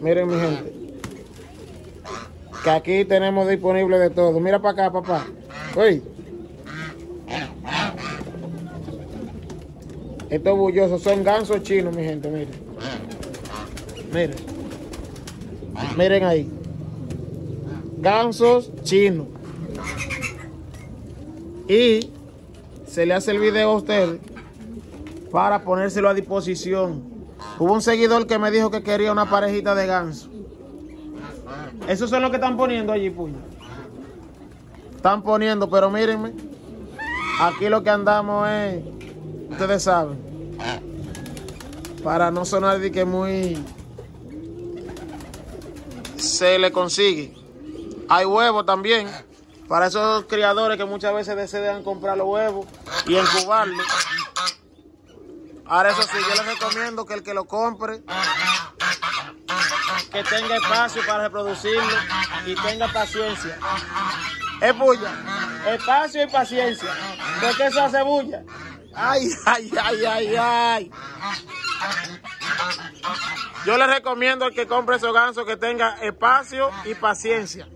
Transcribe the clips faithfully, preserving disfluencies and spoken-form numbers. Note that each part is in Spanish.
Miren, mi gente, que aquí tenemos disponible de todo. Mira para acá, papá. Uy. Estos bullosos son gansos chinos, mi gente. Miren. Miren. Miren ahí. Gansos chinos. Y se le hace el video a usted para ponérselo a disposición. Hubo un seguidor que me dijo que quería una parejita de ganso. Esos son los que están poniendo allí, puño. Están poniendo, pero mírenme. Aquí lo que andamos es, ustedes saben, para no sonar de que muy se le consigue. Hay huevos también, para esos criadores que muchas veces desean comprar los huevos y encubarlos. Ahora eso sí, yo les recomiendo que el que lo compre, que tenga espacio para reproducirlo y tenga paciencia. Es bulla, espacio y paciencia, porque eso hace bulla. Ay, ay, ay, ay, ay. Yo les recomiendo al que compre esos gansos que tenga espacio y paciencia,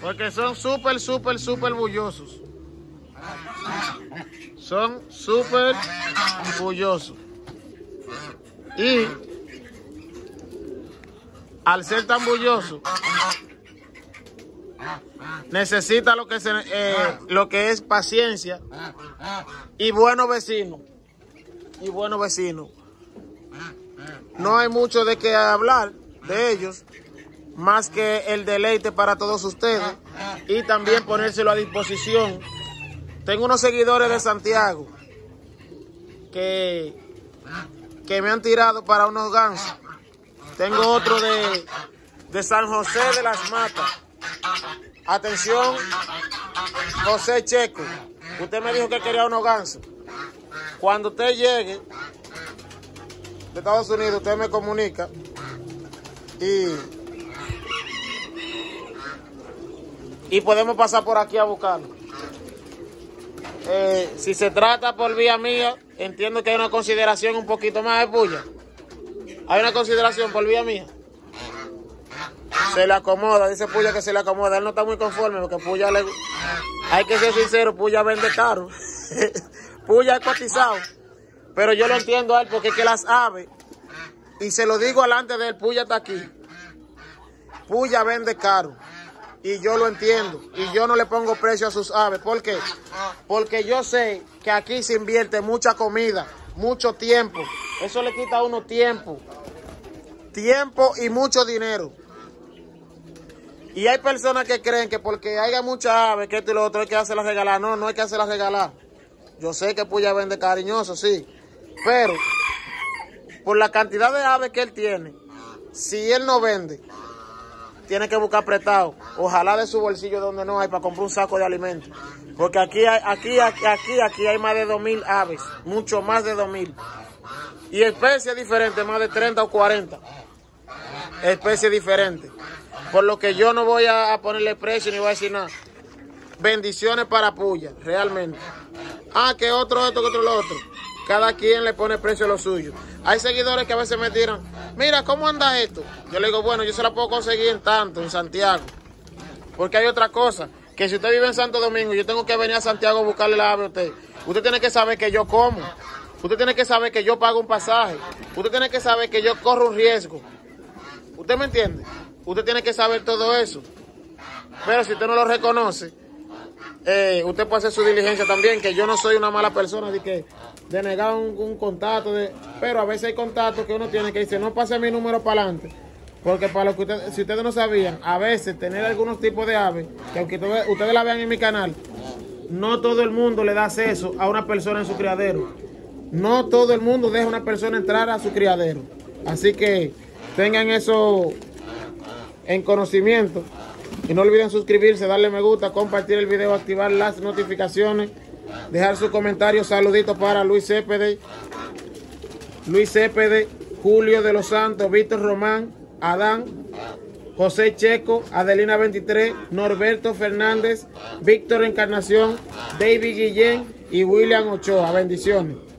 porque son súper, súper, súper bullosos. Son súper bullosos. Y al ser tan bullosos, necesita lo que, se, eh, lo que es paciencia y buenos vecinos. Y buenos vecinos. No hay mucho de qué hablar de ellos, más que el deleite para todos ustedes y también ponérselo a disposición. Tengo unos seguidores de Santiago que, que me han tirado para unos gansos. Tengo otro de, de San José de las Matas. Atención, José Checo. Usted me dijo que quería unos gansos. Cuando usted llegue de Estados Unidos, usted me comunica y, y podemos pasar por aquí a buscarlo. Eh, si se trata por vía mía, entiendo que hay una consideración un poquito más de puya. Hay una consideración por vía mía. Se le acomoda, dice puya que se le acomoda. Él no está muy conforme porque puya le... Hay que ser sincero, puya vende caro. Puya es cotizado. Pero yo lo entiendo a él porque es que las aves, y se lo digo delante de él, puya está aquí. Puya vende caro. Y yo lo entiendo. Y yo no le pongo precio a sus aves. ¿Por qué? Porque yo sé que aquí se invierte mucha comida, mucho tiempo. Eso le quita a uno tiempo. Tiempo y mucho dinero. Y hay personas que creen que porque haya muchas aves, que esto y lo otro, hay que hacerlas regalar. No, no hay que hacerlas regalar. Yo sé que Puya vende cariñoso, sí. Pero, por la cantidad de aves que él tiene, si él no vende, tiene que buscar prestado, ojalá de su bolsillo, donde no hay, para comprar un saco de alimentos. Porque aquí, hay, aquí, aquí, aquí, aquí hay más de dos mil aves, mucho más de dos mil. Y especies diferentes, más de treinta o cuarenta. Especies diferentes. Por lo que yo no voy a ponerle precio ni voy a decir nada. Bendiciones para Puya, realmente. Ah, que otro, esto, que otro, lo otro. Cada quien le pone precio a lo suyo. Hay seguidores que a veces me tiran, mira, ¿cómo anda esto? Yo le digo, bueno, yo se la puedo conseguir en tanto, en Santiago. Porque hay otra cosa, que si usted vive en Santo Domingo, yo tengo que venir a Santiago a buscarle la ave a usted. Usted tiene que saber que yo como. Usted tiene que saber que yo pago un pasaje. Usted tiene que saber que yo corro un riesgo. ¿Usted me entiende? Usted tiene que saber todo eso. Pero si usted no lo reconoce, eh, usted puede hacer su diligencia también, que yo no soy una mala persona, de que... de negar un, un contacto, de, pero a veces hay contactos que uno tiene que dice, no pase mi número para adelante, porque para los que ustedes, si ustedes no sabían, a veces tener algunos tipos de aves, que aunque ustedes, ustedes la vean en mi canal, no todo el mundo le da acceso a una persona en su criadero, no todo el mundo deja a una persona entrar a su criadero, así que tengan eso en conocimiento, y no olviden suscribirse, darle me gusta, compartir el video, activar las notificaciones, dejar sus comentarios. Saluditos para Luis Cépeda, Luis Cépeda, Julio de los Santos, Víctor Román, Adán, José Checo, Adelina veintitrés, Norberto Fernández, Víctor Encarnación, David Guillén y William Ochoa. Bendiciones.